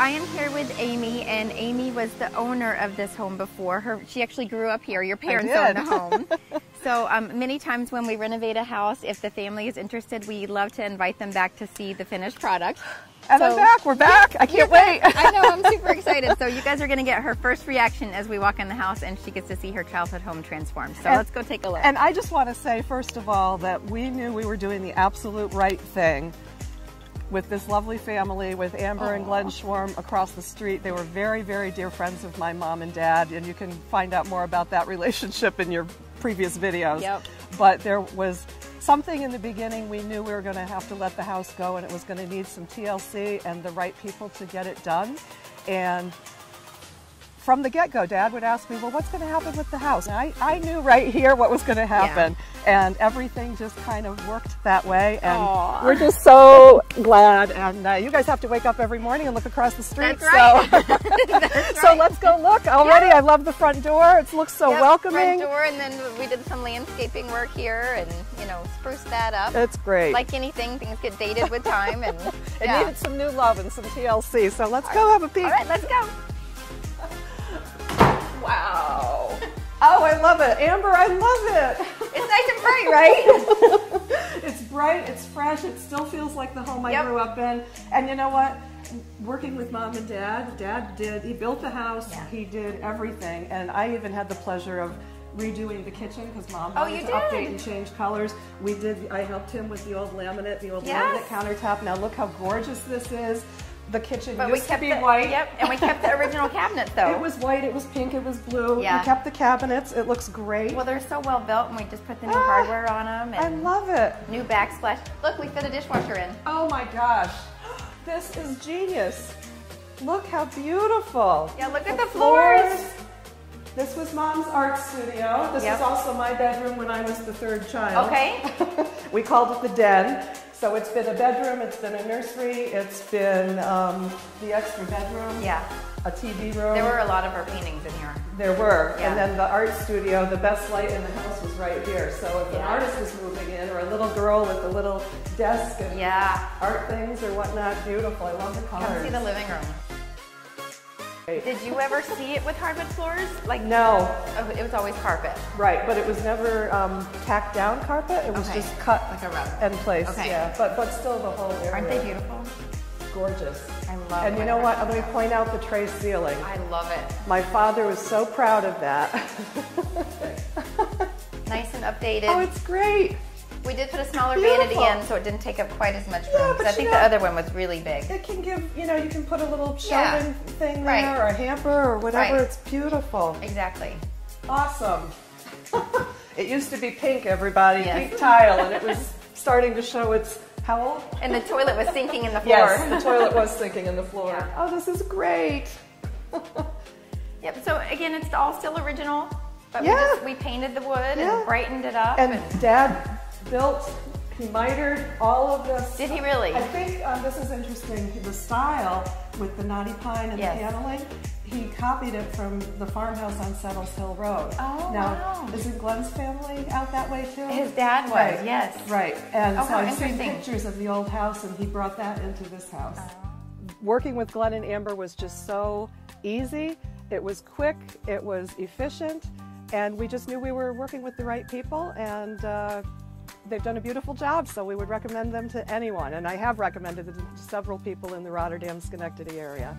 I am here with Amy, and Amy was the owner of this home before. She actually grew up here. Your parents owned the home. So many times when we renovate a house, if the family is interested, we love to invite them back to see the finished product. And so, I'm back. We're back. I can't wait. I know. I'm super excited. So you guys are going to get her first reaction as we walk in the house, and she gets to see her childhood home transformed. So let's go take a look. And I just want to say, first of all, that we knew we were doing the absolute right thing with this lovely family, with Amber and Glenn Schworm across the street. They were very, very dear friends of my mom and dad, and you can find out more about that relationship in your previous videos. Yep. But there was something in the beginning. We knew we were going to have to let the house go, and it was going to need some TLC and the right people to get it done. And from the get-go, Dad would ask me, well, what's going to happen with the house? And I knew right here what was going to happen. Yeah. And everything just kind of worked that way. And we're just so glad. And you guys have to wake up every morning and look across the street. That's right. So, That's so let's go look. Already, I love the front door. It looks so welcoming. Front door, and then we did some landscaping work here and, you know, spruced that up. It's great. Like anything, things get dated with time. And it needed some new love and some TLC. So let's go have a peek. All right, let's go. Wow. Oh, I love it. Amber, I love it. It's nice and bright, right? It's bright, it's fresh, it still feels like the home I grew up in. And you know what? Working with Mom and Dad, he built the house, he did everything. And I even had the pleasure of redoing the kitchen because Mom wanted to update and change colors. We did, I helped him with the old laminate, countertop. Now look how gorgeous this is. The kitchen used to be white. Yep, and we kept the original cabinet though. It was white, it was pink, it was blue. Yeah. We kept the cabinets. It looks great. Well, they're so well built, and we just put the new hardware on them. And I love it. New backsplash. Look, we fit a dishwasher in. Oh my gosh. This is genius. Look how beautiful. Yeah, look at the floors. This was Mom's art studio. This is also my bedroom when I was the third child. Okay. We called it the den. So it's been a bedroom, it's been a nursery, it's been the extra bedroom, a TV room. There were a lot of our paintings in here. There were, and then the art studio, the best light in the house was right here. So if an artist was moving in, or a little girl with a little desk and art things or whatnot, beautiful, I love the colors. Come see the living room. Did you ever see it with hardwood floors? Like no. It was always carpet. Right, but it was never tacked down carpet. It was just cut like a rug and placed. Okay. Yeah, but still the whole area. Aren't they beautiful? Gorgeous. I love it. And you know what? Let me point out the tray ceiling. I love it. My father was so proud of that. Nice and updated. Oh, it's great. We did put a smaller vanity in, so it didn't take up quite as much room. Yeah, I think the other one was really big. It can give, you know, you can put a little shelving thing there, or a hamper, or whatever. It's beautiful. Exactly. Awesome. It used to be pink, everybody, pink tile, and it was starting to show its, how old? And the toilet was sinking in the floor. Yes, the toilet was sinking in the floor. Yeah. Oh, this is great. Yep, so again, it's all still original, but we painted the wood and brightened it up. And Dad built, he mitered all of this. Did he really? I think this is interesting. The style with the knotty pine and the paneling, he copied it from the farmhouse on Settles Hill Road. Oh, wow. Isn't Glenn's family out that way too? His dad was, yes. Right, and so I've seen pictures of the old house, and he brought that into this house. Working with Glenn and Amber was just so easy. It was quick, it was efficient, and we just knew we were working with the right people, and they've done a beautiful job, so we would recommend them to anyone, and I have recommended them to several people in the Rotterdam-Schenectady area.